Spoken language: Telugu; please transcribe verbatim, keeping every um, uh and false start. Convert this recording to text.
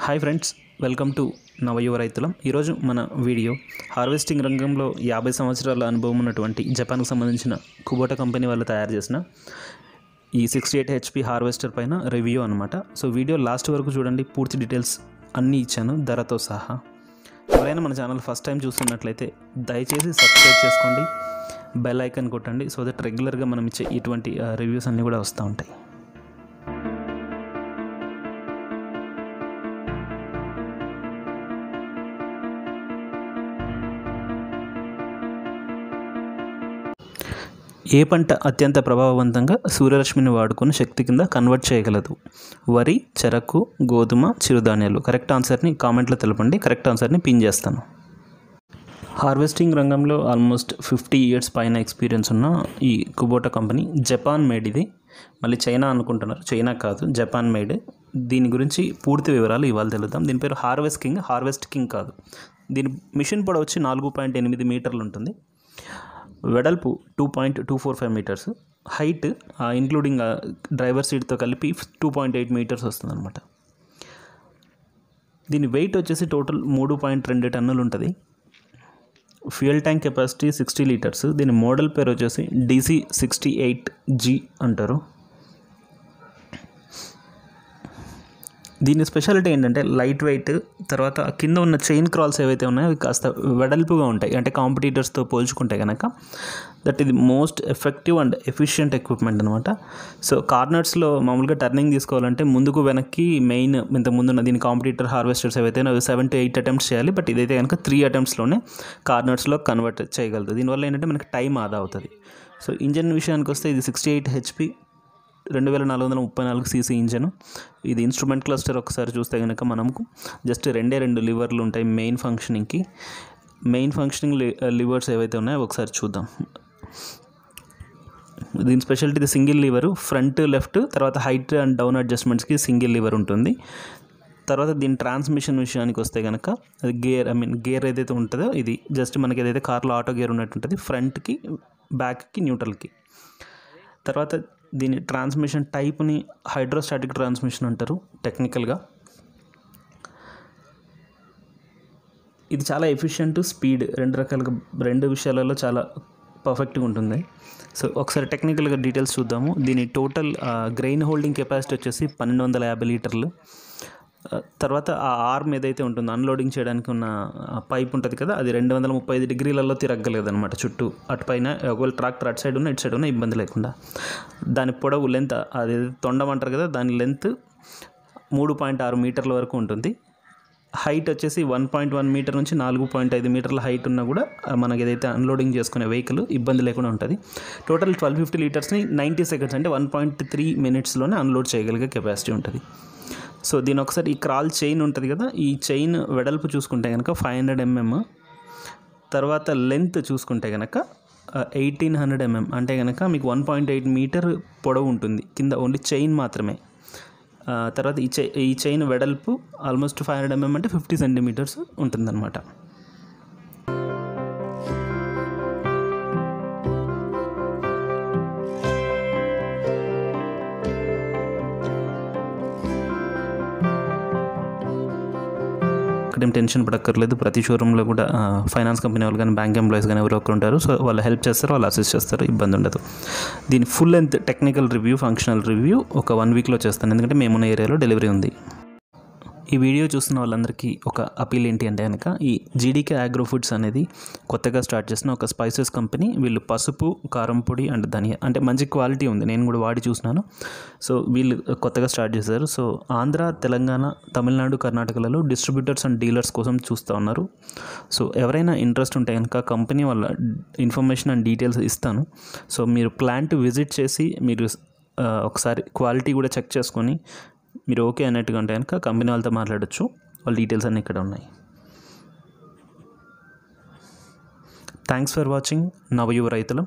हाई फ्रेंड्स वेलकम टू नवयुव रैतुलम मन वीडियो हार्वेस्टिंग रंगంలో యాభై సంవత్సరాల అనుభవం ఉన్నటువంటి జపాన్ కు సంబంధించిన కుబోటా కంపెనీ వాళ్ళు తయారు చేసిన ఈ సిక్స్టీ ఎయిట్ హెచ్పి హార్వెస్టర్ పైన రివ్యూ అన్నమాట। సో వీడియో లాస్ట్ వరకు చూడండి, పూర్తి డీటెయిల్స్ అన్ని ఇచ్చాను ధరతో సహా। ఎవరైనా మన ఛానల్ ఫస్ట్ టైం చూస్తున్నట్లయితే దయచేసి సబ్స్క్రైబ్ చేసుకోండి, బెల్ ఐకాన్ కొట్టండి, సో దట్ రెగ్యులర్ గా మనం ఇచ్చే ఇటువంటి రివ్యూస్ అన్ని కూడా వస్తా ఉంటాయి। ఏ పంట అత్యంత ప్రభావవంతంగా సూర్యరశ్మిని వాడుకొని శక్తి కింద కన్వర్ట్ చేయగలదు? వరి, చెరకు, గోధుమ, చిరుధాన్యాలు। కరెక్ట్ ఆన్సర్ని కామెంట్లో తెలపండి, కరెక్ట్ ఆన్సర్ని పిన్ చేస్తాను। హార్వెస్టింగ్ రంగంలో ఆల్మోస్ట్ ఫిఫ్టీ ఇయర్స్ పైన ఎక్స్పీరియన్స్ ఉన్న ఈ కుబోటా కంపెనీ జపాన్ మేడ్। ఇది మళ్ళీ చైనా అనుకుంటున్నారు, చైనా కాదు, జపాన్ మేడ్। దీని గురించి పూర్తి వివరాలు ఇవాళ తెలుద్దాం। దీని పేరు హార్వెస్ట్ కింగ్, హార్వెస్ట్ కింగ్ కాదు। దీని మిషన్ పొడవు వచ్చి నాలుగు పాయింట్ ఎనిమిది మీటర్లు ఉంటుంది, వెడల్పు two point two four five metres, height including driver సీట్తో కలిపి టూ పాయింట్ ఎయిట్ మీటర్స్ వస్తుందన్నమాట। దీని వెయిట్ వచ్చేసి టోటల్ మూడు పాయింట్ రెండు టన్నులు ఉంటుంది। Fuel tank capacity sixty litres. దీని మోడల్ పేరు వచ్చేసి డీసీ సిక్స్టీ ఎయిట్ జీ అంటారు। దీని స్పెషాలిటీ ఏంటంటే లైట్ వెయిట్, తర్వాత కింద ఉన్న చైన్ క్రాల్స్ ఏవైతే ఉన్నాయో అవి కాస్త వెడల్పుగా ఉంటాయి, అంటే కాంపిటీటర్స్తో పోల్చుకుంటే కనుక దట్ ఇది most effective and efficient equipment అనమాట। సో కార్నర్స్లో మామూలుగా టర్నింగ్ తీసుకోవాలంటే ముందుకు వెనక్కి మెయిన్ ఇంత ముందున్న దీని కాంపిటీటర్ హార్వెస్టర్స్ ఏవైతే అవి సెవెన్ టు ఎయిట్ అటెంప్ట్స్ చేయాలి, బట్ ఇదైతే కనుక త్రీ అటెంప్ట్స్లోనే కార్నర్స్లో కన్వర్ట్ చేయగలదు। దీనివల్ల ఏంటంటే మనకి టైం ఆదా అవుతుంది। సో ఇంజన్ విషయానికి వస్తే ఇది సిక్స్టీ ఎయిట్ హెచ్పి రెండు వేల నాలుగు వందల ముప్పై నాలుగు సీసీ ఇంజను। ఇది ఇన్స్ట్రుమెంట్ క్లస్టర్ ఒకసారి చూస్తే కనుక మనకు జస్ట్ రెండే రెండు లివర్లు ఉంటాయి మెయిన్ ఫంక్షనింగ్కి। మెయిన్ ఫంక్షనింగ్ లివర్స్ ఏవైతే ఉన్నాయో ఒకసారి చూద్దాం। దీని స్పెషాలిటీ ఇది సింగిల్ లివరు, ఫ్రంట్ లెఫ్ట్, తర్వాత హైట్ అండ్ డౌన్ అడ్జస్ట్మెంట్స్కి సింగిల్ లివర్ ఉంటుంది। తర్వాత దీని ట్రాన్స్మిషన్ విషయానికి వస్తే కనుక అది గేర్, ఐ మీన్ గేర్ ఏదైతే ఉంటుందో ఇది జస్ట్ మనకి ఏదైతే కార్లో ఆటో గేర్ ఉన్నట్టు ఉంటుంది, ఫ్రంట్కి, బ్యాక్కి, న్యూట్రల్కి। తర్వాత దీని ట్రాన్స్మిషన్ టైప్ని హైడ్రోస్టాటిక్ ట్రాన్స్మిషన్ అంటారు టెక్నికల్గా। ఇది చాలా ఎఫిషియంట్, స్పీడ్, రెండు రకాలుగా రెండు విషయాలలో చాలా పర్ఫెక్ట్గా ఉంటుంది। సో ఒకసారి టెక్నికల్గా డీటెయిల్స్ చూద్దాము। దీని టోటల్ గ్రెయిన్ హోల్డింగ్ కెపాసిటీ వచ్చేసి పన్నెండు వందల యాభై లీటర్లు। తర్వాత ఆ ఆర్మ్ ఏదైతే ఉంటుందో అన్లోడింగ్ చేయడానికి ఉన్న పైప్ ఉంటుంది కదా, అది రెండు వందల ముప్పై ఐదు డిగ్రీలలో తిరగగలదు అనమాట చుట్టూ, అటుపైన ఒకవేళ ట్రాక్టర్ అటు సైడ్ ఉన్న ఇటు సైడ్ ఉన్న ఇబ్బంది లేకుండా। దాని పొడవు లెంత్ అది తొండం అంటారు కదా, దాని లెంత్ మూడు పాయింట్ ఆరు మీటర్ల వరకు ఉంటుంది। హైట్ వచ్చేసి వన్ పాయింట్ వన్ మీటర్ నుంచి నాలుగు పాయింట్ ఐదు మీటర్ల హైట్ ఉన్నా కూడా మనకి ఏదైతే అన్లోడింగ్ చేసుకునే వెహికల్ ఇబ్బంది లేకుండా ఉంటుంది। టోటల్ ట్వెల్వ్ ఫిఫ్టీ లీటర్స్ని నైంటీ సెకండ్స్ అంటే వన్ పాయింట్ త్రీ మినిట్స్లోనే అన్లోడ్ చేయగలిగే కెపాసిటీ ఉంటుంది। సో దీని ఒకసారి ఈ క్రాల్ చైన్ ఉంటుంది కదా, ఈ చైన్ వెడల్పు చూసుకుంటే కనుక ఫైవ్ హండ్రెడ్ ఎంఎం, తర్వాత లెంత్ చూసుకుంటే కనుక ఎయిటీన్ హండ్రెడ్ ఎంఎం, అంటే కనుక మీకు వన్ పాయింట్ ఎయిట్ మీటర్ పొడవు ఉంటుంది కింద ఓన్లీ చైన్ మాత్రమే। తర్వాత ఈ చై ఈ చైన్ వెడల్పు ఆల్మోస్ట్ ఫైవ్ హండ్రెడ్ ఎంఎం అంటే ఫిఫ్టీ సెంటీమీటర్స్ ఉంటుందన్నమాట। ఇక్కడేం టెన్షన్ పడక్కర్లేదు, ప్రతి షోరూంలో కూడా ఫైనాన్స్ కంపెనీ వాళ్ళు కానీ బ్యాంక్ ఎంప్లాయీస్ కానీ ఎవరో ఒకరు ఉంటారు, సో వాళ్ళు హెల్ప్ చేస్తారు, వాళ్ళు అసిస్ట్ చేస్తారు, ఇబ్బంది ఉండదు। దీని full length technical review, functional review ఒక వన్ వీక్లో చేస్తాను, ఎందుకంటే మేమున్న ఏరియాలో డెలివరీ ఉంది। ఈ వీడియో చూస్తున్న వాళ్ళందరికీ ఒక అపీల్ ఏంటి అంటే కనుక ఈ జీడీకే ఆగ్రో ఫుడ్స్ అనేది కొత్తగా స్టార్ట్ చేసిన ఒక స్పైసెస్ కంపెనీ। వీళ్ళు పసుపు, కారం పొడి అండ్ ధనియా అంటే మంచి క్వాలిటీ ఉంది, నేను కూడా వాడి చూసినాను। సో వీళ్ళు కొత్తగా స్టార్ట్ చేశారు। సో ఆంధ్ర, తెలంగాణ, తమిళనాడు, కర్ణాటకలలో డిస్ట్రిబ్యూటర్స్ అండ్ డీలర్స్ కోసం చూస్తూ ఉన్నారు। సో ఎవరైనా ఇంట్రెస్ట్ ఉంటే కనుక కంపెనీ వాళ్ళ ఇన్ఫర్మేషన్ అండ్ డీటెయిల్స్ ఇస్తాను। సో మీరు ప్లాంట్ విజిట్ చేసి మీరు ఒకసారి క్వాలిటీ కూడా చెక్ చేసుకొని మీరు ఓకే అన్నట్టుగా అంటే కనుక కంపెనీ వాళ్ళతో మాట్లాడచ్చు, వాళ్ళ డీటెయిల్స్ అన్నీ ఇక్కడ ఉన్నాయి। థ్యాంక్స్ ఫర్ వాచింగ్ నవయువ రైతులం।